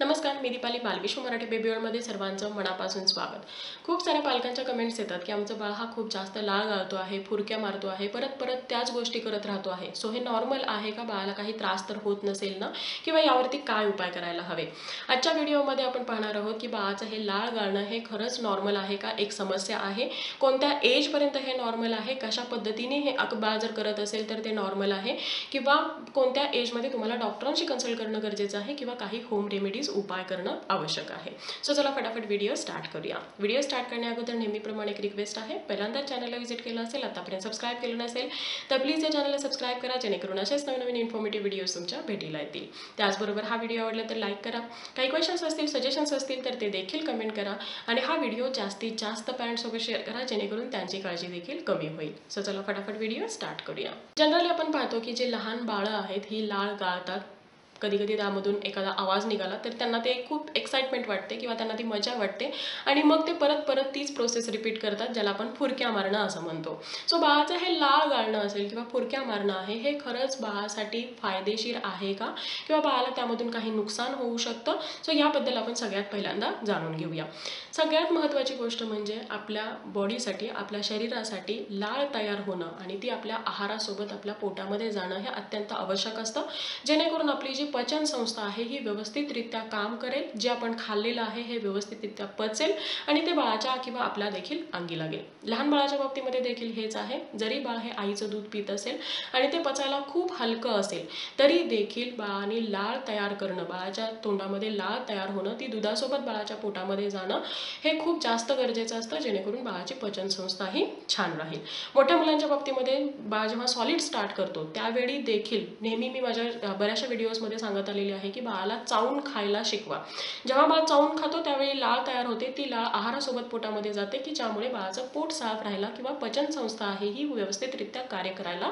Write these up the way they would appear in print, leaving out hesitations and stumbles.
नमस्कार, मी दीपाली, बालविश्व मराठी बेबीवर्ल्डमध्ये सर्वांचं मनापासून स्वागत। खूप साऱ्या पालकांच्या कमेंट्स येतात की आमचं बाळ हा खूप जास्त लाळ गाळतो आहे, फुरक्या मारतो आहे, परत त्याच गोष्टी करत राहतो आहे। सो हे नॉर्मल आहे का? बाळाला काही त्रास तर होत नसेल ना, किंवा यावरती काय उपाय करायला हवे? आजच्या व्हिडिओमध्ये आपण पाहणार आहोत की बाळाचं हे लाळ गाळणं हे खरंच नॉर्मल आहे का, एक समस्या आहे, कोणत्या एज पर्यंत हे नॉर्मल आहे, कशा पद्धतीने हे बाळ जर करत असेल तर ते नॉर्मल आहे, किंवा कोणत्या एजमध्ये तुम्हाला डॉक्टरांशी कन्सल्ट करणं गरजेचं आहे, किंवा काही होम रेमेडीज उपाय करना आवश्यक आहे। सो चला फटाफट व्हिडिओ स्टार्ट करूया। व्हिडिओ स्टार्ट करण्या अगोदर नेहमीप्रमाणे एक रिक्वेस्ट आहे, पहिल्यांदा चॅनलला व्हिजिट केला असेल, आतापर्यंत सबस्क्राइब केलं नसेल तर प्लीज या चॅनलला सबस्क्राइब करा, जेणेकरून असेच नवीन नवीन इन्फॉर्मेटिव्ह व्हिडिओज तुमच्या भेटीला येतील। त्याचबरोबर हा व्हिडिओ आवडला तर लाईक करा, काही क्वेश्चन्स असतील, सजेशन्स असतील तर ते देखील कमेंट करा, आणि हा व्हिडिओ जास्तीत जास्त पेरेंट्ससोबत शेअर करा, जेणेकरून त्यांची काळजी देखील कमी होईल। सो चला फटाफट व्हिडिओ स्टार्ट करूया। जनरली आपण पाहतो की जे लहान बाळं आहेत ही लाळ गाळतात, कधी कधी त्यामधून एखादा आवाज निघाला तर त्यांना ते खूप एक्साइटमेंट वाटते किंवा त्यांना ती मजा वाटते, आणि मग ते परत तीच प्रोसेस रिपीट करतात, ज्याला आपण फुरक्या मारणं असं म्हणतो। सो बाळाचं हे लाळ गाळणं असेल किंवा फुरक्या मारणं आहे हे खरंच बाळासाठी फायदेशीर आहे का, किंवा बाळाला त्यामधून काही नुकसान होऊ शकतं? सो याबद्दल आपण सगळ्यात पहिल्यांदा जाणून घेऊया। सगळ्यात महत्त्वाची गोष्ट म्हणजे आपल्या बॉडीसाठी, आपल्या शरीरासाठी लाळ तयार होणं आणि ती आपल्या आहारासोबत आपल्या पोटामध्ये जाणं हे अत्यंत आवश्यक असतं, जेणेकरून आपली पचन संस्था आहे ही व्यवस्थितरित्या काम करेल, जे आपण खाल्लेलं आहे हे व्यवस्थितरित्या पचेल आणि ते बाळाच्या किंवा आपल्या देखील अंगी लागेल। लहान बाळाच्या बाबतीमध्ये देखील हेच आहे, जरी बाळ हे आईचं दूध पीत असेल आणि ते पचायला खूप हलकं असेल तरी देखील बाळाने लाळ तयार करणं, बाळाच्या तोंडामध्ये लाळ तयार होणं, ती दुधासोबत बाळाच्या पोटामध्ये जाणं हे खूप जास्त गरजेचं असतं, जेणेकरून बाळाची पचन संस्था ही छान राहील। मोठ्या मुलांच्या बाबतीमध्ये बाळ जेव्हा सॉलिड स्टार्ट करतो त्यावेळी देखील नेहमी मी माझ्या बऱ्याचशा व्हिडिओजमध्ये सांगत आलेली आहे की बाळाला चावून खायला शिकवा। जेव्हा बाळ चावून खातो त्यावेळी लाळ तयार होते, ती लाळ आहारासोबत पोटामध्ये जाते की ज्यामुळे बाळाचं पोट साफ राहायला किंवा पचन संस्था आहे ही व्यवस्थितरित्या कार्य करायला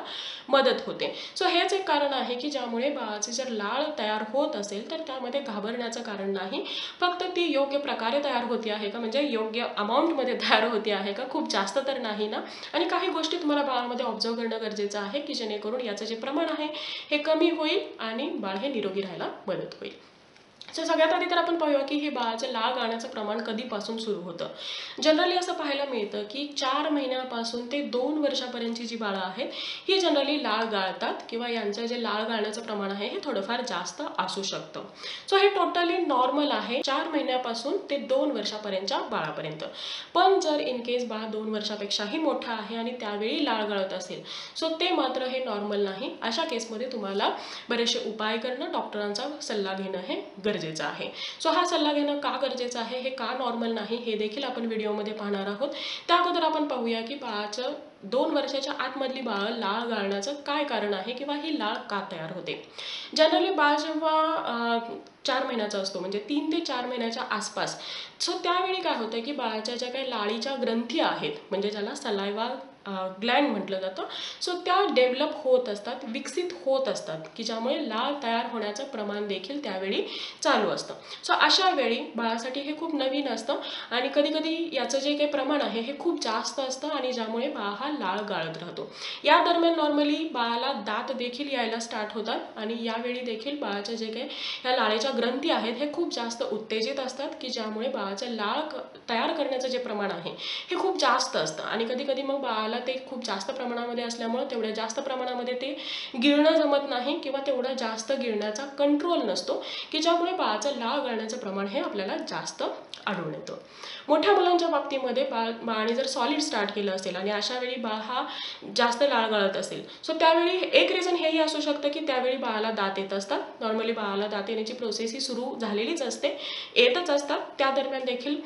मदत होते। सो हेच एक कारण आहे की ज्यामुळे बाळाची जर लाळ तयार होत असेल तर त्यामध्ये घाबरण्याचं कारण नाही, फक्त ती योग्य प्रकारे तयार होते आहे का, म्हणजे योग्य अमाऊंटमध्ये तयार होते आहे का, खूप जास्त तर नाही ना। आणि काही गोष्टी तुम्हाला बाळामध्ये ऑब्झर्व करणं गरजेचं आहे की जेणेकरून याचं जे प्रमाण आहे हे कमी होईल आणि बाळ हे निरोगी राहायला मदत होईल। सो सगळ्यात आधी तर आपण पाहूया की हे बाळाचं लाळ गाळण्याचं प्रमाण कधीपासून सुरू होतं। जनरली असं पाहायला मिळतं की 4 महिन्यापासून ते 2 वर्षापर्यंतची जी बाळं आहेत ही जनरली लाळ गाळतात, किंवा यांचं जे लाळ गाळण्याचं प्रमाण आहे हे थोडंफार जास्त असू शकतं। सो हे टोटली नॉर्मल आहे 4 महिन्यापासून ते 2 वर्षापर्यंतच्या बाळापर्यंत। पण जर इनकेस बाळ 2 वर्षापेक्षाही मोठा आहे आणि त्यावेळी लाळ गाळत असेल सो ते मात्र हे नॉर्मल नाही, अशा केसमध्ये तुम्हाला बरेचसे उपाय करणं, डॉक्टरांचा सल्ला घेणं हे गरजेचं आहे। सो हा सल्ला घेणं का गरजेचं आहे, हे का नॉर्मल नाही हे देखील आपण व्हिडिओमध्ये पाहणार आहोत। त्या अगोदर आपण पाहूया की बाळाचं 2 वर्षाच्या आतमधली बाळ लाळ गाळण्याचं काय कारण आहे, किंवा ही लाळ का तयार होते। जनरली बाळ जेव्हा 4 महिन्याचा असतो, म्हणजे 3 ते 4 महिन्याच्या आसपास, सो त्यावेळी काय होतं की बाळाच्या ज्या काही लाळीच्या ग्रंथी आहेत, म्हणजे ज्याला सलायवा ग्लँड म्हटलं जातं, सो त्या डेव्हलप होत असतात, विकसित होत असतात, की ज्यामुळे लाळ तयार होण्याचं प्रमाण देखील त्यावेळी चालू असतं। सो अशा वेळी बाळासाठी हे खूप नवीन असतं आणि कधीकधी याचं जे काही प्रमाण आहे हे खूप जास्त असतं, आणि ज्यामुळे बाळ हा लाळ गाळत राहतो। या दरम्यान नॉर्मली बाळाला दात देखील यायला स्टार्ट होतात, आणि यावेळी देखील बाळाच्या जे काही ह्या लाळेच्या ग्रंथी आहेत हे खूप जास्त उत्तेजित असतात, की ज्यामुळे बाळाचं लाळ तयार करण्याचं जे प्रमाण आहे हे खूप जास्त असतं, आणि कधीकधी मग बाळ ते खूप जास्त प्रमाणामध्ये असल्यामुळे तेवढ्या जास्त प्रमाणामध्ये ते गिळणं जमत नाही, किंवा तेवढा जास्त गिळण्याचा कंट्रोल नसतो, की ज्यामुळे बाळाचं लाळ गाळण्याचं प्रमाण हे आपल्याला जास्त आढळून येतं। मोठ्या मुलांच्या बाबतीमध्ये बाळाने जर सॉलिड स्टार्ट केलं असेल आणि अशा वेळी बाळ हा जास्त लाळ गाळत असेल सो त्यावेळी एक रिझन हेही असू शकतं की त्यावेळी बाळाला दात येत असतात। नॉर्मली बाळाला दात येण्याची प्रोसेस ही सुरू झालेलीच असते, येतच असतात, त्या दरम्यान देखील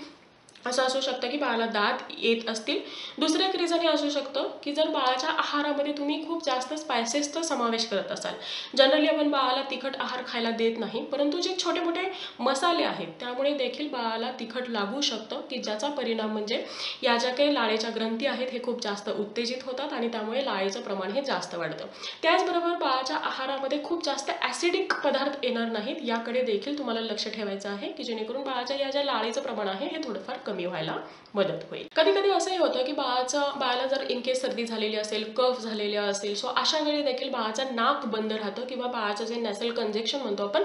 असं असू शकतं की बाळाला दात येत असतील। दुसरं एक रिझन हे असू शकतं की जर बाळाच्या आहारामध्ये तुम्ही खूप जास्त स्पायसेसचा समावेश करत असाल, जनरली आपण बाळाला तिखट आहार खायला देत नाही, परंतु जे छोटे मोठे मसाले आहेत त्यामुळे देखील बाळाला तिखट लागू शकतं, की ज्याचा परिणाम म्हणजे या ज्या काही लाळेच्या ग्रंथी आहेत हे खूप जास्त उत्तेजित होतात आणि त्यामुळे लाळेचं प्रमाण हे जास्त वाढतं। त्याचबरोबर बाळाच्या आहारामध्ये खूप जास्त ॲसिडिक पदार्थ येणार नाहीत याकडे देखील तुम्हाला लक्ष ठेवायचं आहे, की जेणेकरून बाळाच्या या ज्या लाळेचं प्रमाण आहे हे थोडंफार व्हायला मदत होईल। कधी कधी असंही होतं की बाळाला जर इनकेस सर्दी झालेली असेल, कफ झालेला असेल, सो अशा वेळी देखील बाळाचं नाक बंद राहतं, किंवा बाळाचं जे नॅसल कंजेक्शन म्हणतो आपण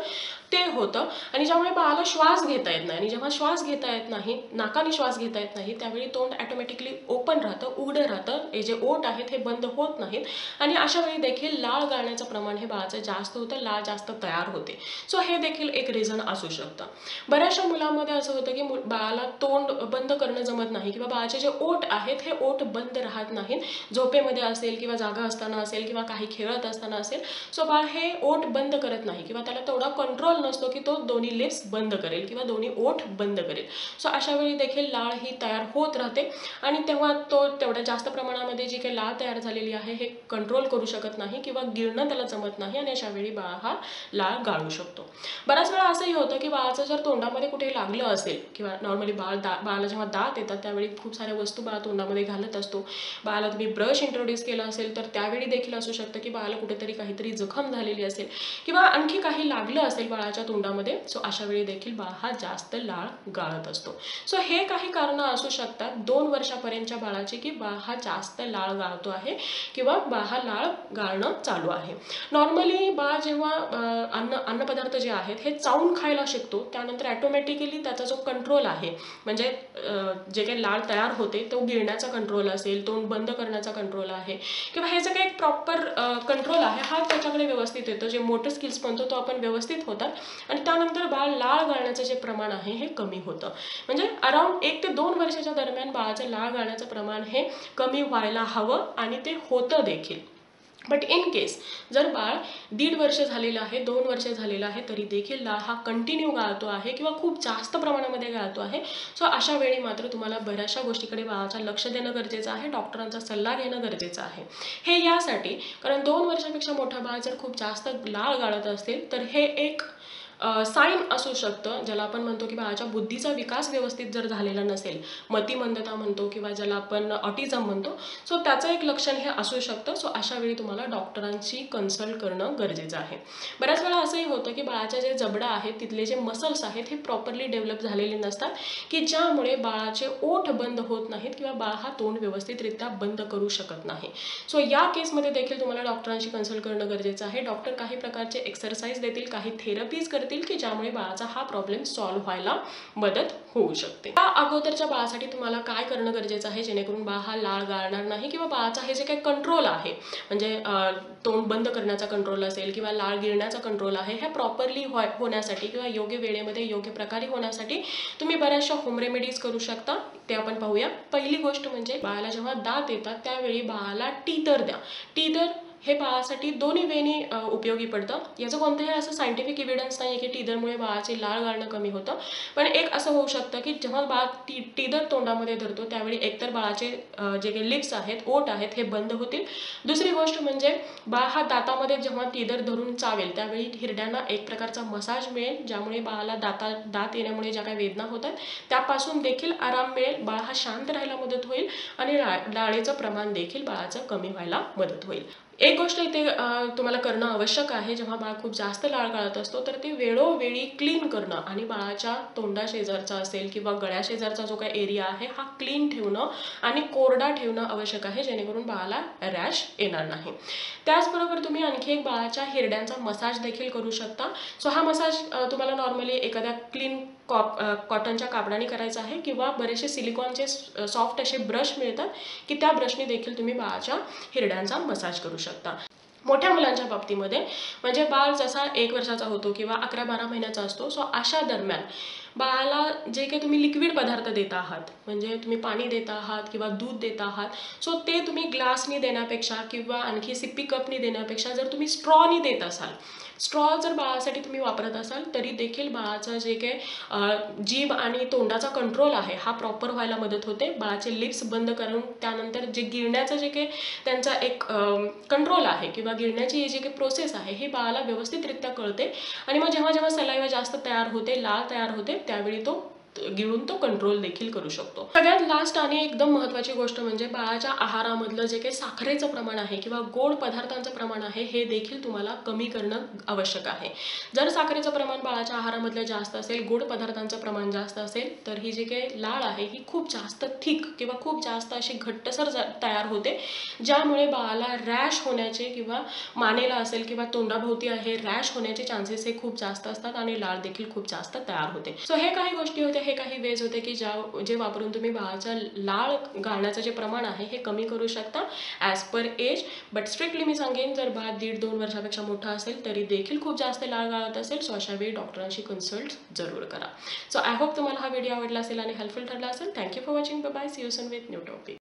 ते होतं आणि ज्यामुळे बाळाला श्वास घेता येत नाही आणि जेव्हा श्वास घेता येत नाही नाकाने श्वास घेता येत नाही त्यावेळी तोंड ऑटोमॅटिकली ओपन राहतं उघडं राहतं हे जे ओठ आहेत हे बंद होत नाहीत आणि अशा वेळी देखील लाळ गाळण्याचं प्रमाण हे बाळाचं जास्त होतं लाळ जास्त तयार होते सो हे देखील एक रीजन असू शकतं। बऱ्याचशा मुलांमध्ये असं होतं की बाळाला तोंड बंद करणं जमत नाही किंवा बाळाचे जे ओठ आहेत हे ओठ बंद राहत नाहीत झोपेमध्ये असेल किंवा जागा असताना असेल किंवा काही खेळत असताना असेल सो बाळ हे ओठ बंद करत नाही किंवा त्याला तेवढा कंट्रोल नसतो की तो दोन्ही लिप्स बंद करेल किंवा दोन्ही ओठ बंद करेल सो अशा वेळी देखील लाळ ही तयार होत राहते आणि तेव्हा तो तेवढ्या जास्त प्रमाणामध्ये जी काही लाळ तयार झालेली आहे हे कंट्रोल करू शकत नाही किंवा गिळणं त्याला जमत नाही आणि अशा वेळी बाळ हा लाळ गाळू शकतो। बऱ्याच वेळा असंही होतं की बाळाचं जर तोंडामध्ये कुठे लागलं असेल किंवा नॉर्मली बाळाला जेव्हा दात येतात त्यावेळी खूप साऱ्या वस्तू बाळ तोंडामध्ये घालत असतो बाळाला तुम्ही ब्रश इंट्रोड्यूस केला असेल तर त्यावेळी देखील असू शकतं की बाळाला कुठेतरी काहीतरी जखम झालेली असेल किंवा आणखी काही लागलं असेल बाळाच्या तोंडामध्ये सो अशा वेळी देखील बाळ हा जास्त लाळ गाळत असतो। सो हे काही कारणं असू शकतात 2 वर्षापर्यंतच्या बाळाची की बाळ हा जास्त लाळ गाळतो आहे किंवा बाळ हा लाळ गाळणं चालू आहे। नॉर्मली बाळ जेव्हा अन्नपदार्थ जे आहेत हे चावून खायला शिकतो त्यानंतर ऑटोमॅटिकली त्याचा जो कंट्रोल आहे म्हणजे जे काही लाळ तयार होते तो गिळण्याचा कंट्रोल असेल तोंड बंद करण्याचा कंट्रोल आहे किंवा हे जे काही एक प्रॉपर कंट्रोल आहे हा त्याच्याकडे व्यवस्थित येतो जे मोटर स्किल्स म्हणतो तो आपण व्यवस्थित होतात आणि त्यानंतर बाळ लाळ गाळण्याचे जे प्रमाण आहे हे कमी होतं म्हणजे अराउंड 1 ते 2 वर्षाच्या दरम्यान बाळाचं लाळ गाळण्याचं प्रमाण हे कमी व्हायला हवं आणि ते होतं देखील। बट इन केस जर बाळ 1.5 वर्ष झालेलं आहे 2 वर्ष झालेलं आहे तरी देखील लाळ हा कंटिन्यू गाळतो आहे किंवा खूप जास्त प्रमाणामध्ये गाळतो आहे सो अशा वेळी मात्र तुम्हाला बऱ्याचशा गोष्टीकडे बाळाचा लक्ष देणं गरजेचं आहे डॉक्टरांचा सल्ला घेणं गरजेचं आहे हे यासाठी कारण 2 वर्षापेक्षा मोठा बाळ जर खूप जास्त लाळ गाळत असेल तर हे एक साइन असू शकतं ज्याला आपण म्हणतो की बाळाच्या बुद्धीचा विकास व्यवस्थित जर झालेला नसेल मतिमंदता म्हणतो किंवा ज्याला आपण ऑटिझम म्हणतो सो त्याचं एक लक्षण हे असू शकतं सो अशा वेळी तुम्हाला डॉक्टरांशी कन्सल्ट करणं गरजेचं आहे। बऱ्याच वेळा असंही होतं की बाळाच्या जे जबडा आहेत तिथले जे मसल्स आहेत हे प्रॉपरली डेव्हलप झालेले नसतात की ज्यामुळे बाळाचे ओठ बंद होत नाहीत किंवा बाळ हा तोंड व्यवस्थितरित्या बंद करू शकत नाही सो या केसमध्ये देखील तुम्हाला डॉक्टरांशी कन्सल्ट करणं गरजेचं आहे। डॉक्टर काही प्रकारचे एक्सरसाइज देतील काही थेरपीज की ज्यामुळे बाळाचा हा प्रॉब्लेम सॉल्व्ह व्हायला मदत होऊ शकते। या अगोदरच्या बाळासाठी तुम्हाला काय करणं गरजेचं आहे जेणेकरून बाळ हा लाळ गाळणार नाही किंवा बाळाचा हे जे काही कंट्रोल आहे म्हणजे तोंड बंद करण्याचा कंट्रोल असेल किंवा लाळ गिळण्याचा कंट्रोल आहे हे प्रॉपरली होण्यासाठी किंवा योग्य वेळेमध्ये योग्य प्रकारे होण्यासाठी तुम्ही बऱ्याचशा होम रेमेडीज करू शकता ते आपण पाहूया। पहिली गोष्ट म्हणजे बाळाला जेव्हा दात येतात त्यावेळी बाळाला टीथर द्या। टीथर हे बाळासाठी दोन्ही वेळी उपयोगी पडतं याचं कोणतंही असं सायंटिफिक एव्हिडन्स नाही आहे की टीथरमुळे बाळाचे लाळ गाळणं कमी होतं पण एक असं होऊ शकतं की जेव्हा बाळ टीथर तोंडामध्ये धरतो त्यावेळी एकतर बाळाचे जे काही लिप्स आहेत ओठ आहेत हे बंद होतील। दुसरी गोष्ट म्हणजे बाळ हा दातामध्ये जेव्हा टीथर धरून चावेल त्यावेळी हिरड्यांना एक प्रकारचा मसाज मिळेल ज्यामुळे बाळाला दात येण्यामुळे ज्या काही वेदना होतात त्यापासून देखील आराम मिळेल बाळ हा शांत राहायला मदत होईल आणि लाळेचं प्रमाण देखील बाळाचं कमी व्हायला मदत होईल। एक गोष्ट इथे तुम्हाला करणं आवश्यक आहे जेव्हा बाळ खूप जास्त लाळ गाळत असतो तर ते वेळोवेळी क्लीन करणं आणि बाळाच्या तोंडाशेजारचा असेल किंवा गळ्याशेजारचा जो काही एरिया आहे हा क्लीन ठेवणं आणि कोरडा ठेवणं आवश्यक आहे जेणेकरून बाळाला रॅश येणार नाही। त्याचबरोबर तुम्ही आणखी एक बाळाच्या हिरड्यांचा मसाज देखील करू शकता। सो हा मसाज तुम्हाला नॉर्मली एखाद्या क्लीन कॉटनच्या कापडाने करायचा आहे किंवा बरेचसे सिलिकॉनचे सॉफ्ट असे ब्रश मिळतात की त्या ब्रशने देखील तुम्ही बाळाच्या हिरड्यांचा मसाज करू शकता। मोठ्या मुलांच्या बाबतीमध्ये म्हणजे बाळ जसा 1 वर्षाचा होतो किंवा 11-12 महिन्याचा असतो सो अशा दरम्यान बाळाला जे काही तुम्ही लिक्विड पदार्थ देता आहात म्हणजे तुम्ही पाणी देता आहात किंवा दूध देता आहात सो ते तुम्ही ग्लासनी देण्यापेक्षा किंवा आणखी सिप्पी कपनी देण्यापेक्षा जर तुम्ही स्ट्रॉनी देत असाल स्ट्रॉ जर बाळासाठी तुम्ही वापरत असाल तरी देखील बाळाचं जे काही जीभ आणि तोंडाचा कंट्रोल आहे हा प्रॉपर व्हायला मदत होते। बाळाचे लिप्स बंद करून त्यानंतर जे गिळण्याचं जे काही त्यांचा एक कंट्रोल आहे किंवा गिळण्याची जी काही प्रोसेस आहे हे बाळाला व्यवस्थितरित्या कळते आणि मग जेव्हा जेव्हा सलाईवा जास्त तयार होते लाळ तयार होते त्यावेळी तो घेऊन तो कंट्रोल देखील करू शकतो। सगळ्यात लास्ट आणि एकदम महत्त्वाची गोष्ट म्हणजे बाळाच्या आहारामधलं जे काही साखरेचं प्रमाण आहे किंवा गोड पदार्थांचं प्रमाण आहे हे देखील तुम्हाला कमी करणं आवश्यक आहे। जर साखरेचं प्रमाण बाळाच्या आहारामधलं जास्त असेल, गोड पदार्थांचं प्रमाण जास्त असेल, तर ही जी काही लाळ आहे ही खूप जास्त थिक किंवा खूप जास्त अशी घट्टसर तयार होते, ज्यामुळे बाळाला रॅश होण्याचे किंवा मानेला असेल किंवा तोंडाभोवती आहे रॅश होण्याचे चान्सेस हे खूप जास्त असतात आणि लाळ देखील खूप जास्त तयार होते। सो हे काही गोष्टी होत्या, हे काही वेज होते की जे वापरून तुम्ही बाळाचा लाळ गाळण्याचं जे प्रमाण आहे हे कमी करू शकता as per as. But strictly मी सांगेन जर बाळ 1.5-2 वर्षापेक्षा मोठा असेल तरी देखील खूप जास्त लाळ गाळत असेल सो अशा वेळी डॉक्टरांशी कन्सल्ट जरूर करा। सो आय होप तुम्हाला हा व्हिडिओ आवडला असेल आणि हेल्पफुल ठरला असेल। Thank you for watching, bye bye, see you soon with new topic.